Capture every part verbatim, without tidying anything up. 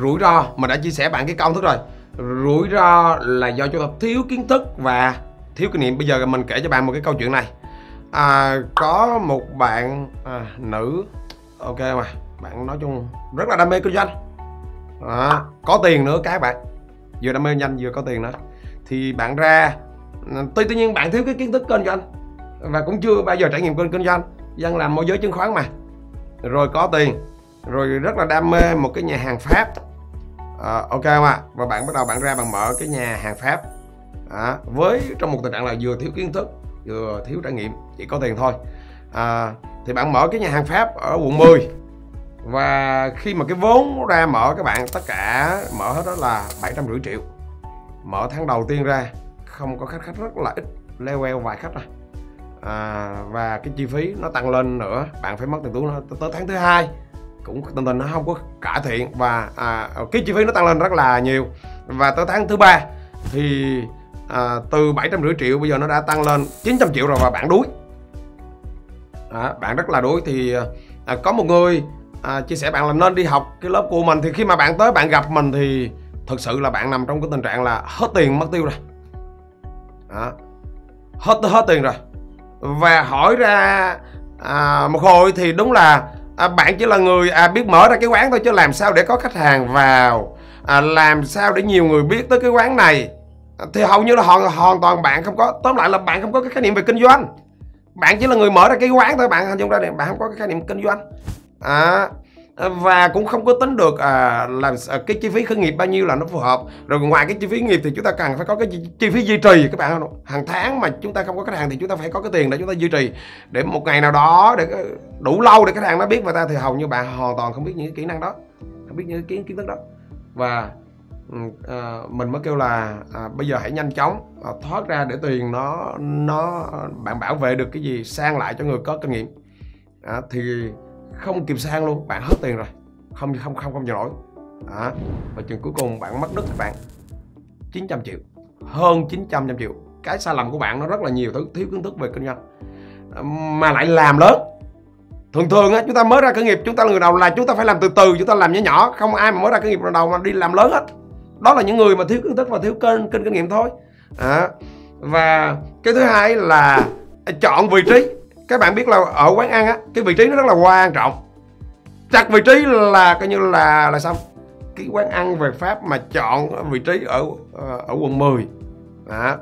Rủi ro, mình đã chia sẻ bạn cái công thức rồi. Rủi ro là do chúng ta thiếu kiến thức và thiếu kinh nghiệm. Bây giờ mình kể cho bạn một cái câu chuyện này. à, Có một bạn à, nữ, ok mà bạn nói chung rất là đam mê kinh doanh, à, có tiền nữa các bạn, vừa đam mê kinh doanh vừa có tiền nữa. Thì bạn ra, tuy tuy nhiên bạn thiếu cái kiến thức kinh doanh và cũng chưa bao giờ trải nghiệm kinh kinh doanh, dân làm môi giới chứng khoán mà. Rồi có tiền, rồi rất là đam mê một cái nhà hàng Pháp, à, ok không ạ? À? Và bạn bắt đầu bạn ra bạn mở cái nhà hàng Pháp, à, với trong một tình trạng là vừa thiếu kiến thức vừa thiếu trải nghiệm, chỉ có tiền thôi. à, Thì bạn mở cái nhà hàng Pháp ở quận mười. Và khi mà cái vốn ra mở các bạn, tất cả mở hết đó là bảy trăm rưỡi triệu. Mở tháng đầu tiên ra không có khách, khách rất là ít, leo queo vài khách rồi. À, và cái chi phí nó tăng lên nữa, bạn phải mất tiền túi tới tháng thứ hai cũng tình tình nó không có cải thiện. Và à, cái chi phí nó tăng lên rất là nhiều, và tới tháng thứ ba thì à, từ bảy trăm rưỡi triệu bây giờ nó đã tăng lên chín trăm triệu rồi, và bạn đuối. à, Bạn rất là đuối. Thì à, có một người à, chia sẻ bạn làm nên đi học cái lớp của mình. Thì khi mà bạn tới bạn gặp mình thì thực sự là bạn nằm trong cái tình trạng là hết tiền mất tiêu rồi, à, hết hết tiền rồi. Và hỏi ra à, một hồi thì đúng là à, bạn chỉ là người à, biết mở ra cái quán thôi, chứ làm sao để có khách hàng vào, à, làm sao để nhiều người biết tới cái quán này, à, thì hầu như là hoàn, hoàn toàn bạn không có. Tóm lại là bạn không có cái khái niệm về kinh doanh, bạn chỉ là người mở ra cái quán thôi. Bạn hình dung ra này, bạn không có cái khái niệm kinh doanh, à, và cũng không có tính được à, làm à, cái chi phí khởi nghiệp bao nhiêu là nó phù hợp. Rồi ngoài cái chi phí nghiệp thì chúng ta cần phải có cái chi, chi phí duy trì các bạn. Hàng tháng mà chúng ta không có khách hàng thì chúng ta phải có cái tiền để chúng ta duy trì, để một ngày nào đó để đủ lâu để khách hàng nó biết về ta. Thì hầu như bạn hoàn toàn không biết những cái kỹ năng đó, không biết những cái kiến kiến thức đó. Và à, mình mới kêu là à, bây giờ hãy nhanh chóng à, thoát ra để tiền nó nó bạn bảo vệ được cái gì sang lại cho người có kinh nghiệm. à, thì không kịp sang luôn, bạn hết tiền rồi, không không không không chịu nổi. à, Và chừng cuối cùng bạn mất đứt các bạn chín trăm triệu, hơn chín trăm triệu. Cái sai lầm của bạn nó rất là nhiều thứ, thiếu kiến thức về kinh doanh mà lại làm lớn. Thường thường á, chúng ta mới ra khởi nghiệp, chúng ta là người đầu là chúng ta phải làm từ từ, chúng ta làm nhỏ nhỏ. Không ai mà mới ra khởi nghiệp đầu mà đi làm lớn hết. Đó là những người mà thiếu kiến thức và thiếu kênh kinh kinh nghiệm thôi. à, Và cái thứ hai là chọn vị trí. Các bạn biết là ở quán ăn á, cái vị trí nó rất là quan trọng. Chặt vị trí là coi như là là xong. Cái quán ăn về Pháp mà chọn vị trí ở ở quận mười. Đó.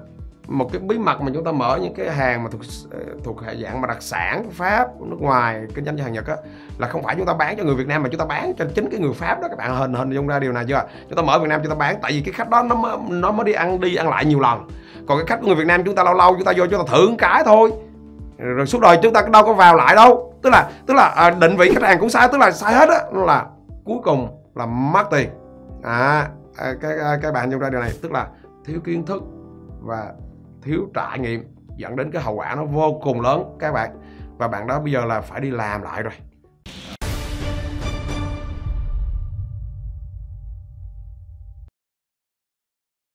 Một cái bí mật mà chúng ta mở những cái hàng mà thuộc thuộc dạng mà đặc sản Pháp nước ngoài kinh doanh hàng Nhật á, là không phải chúng ta bán cho người Việt Nam mà chúng ta bán cho chính cái người Pháp đó. Các bạn hình hình dung ra điều này chưa? Chúng ta mở Việt Nam chúng ta bán, tại vì cái khách đó nó mới, nó mới đi ăn đi ăn lại nhiều lần. Còn cái khách của người Việt Nam chúng ta lâu lâu chúng ta vô chúng ta thưởng cái thôi, rồi suốt đời chúng ta đâu có vào lại đâu. Tức là tức là à, định vị khách hàng cũng sai, tức là sai hết á, là cuối cùng là mất tiền. à, à cái, cái, cái bạn nhận ra điều này, tức là thiếu kiến thức và thiếu trải nghiệm dẫn đến cái hậu quả nó vô cùng lớn các bạn. Và bạn đó bây giờ là phải đi làm lại rồi.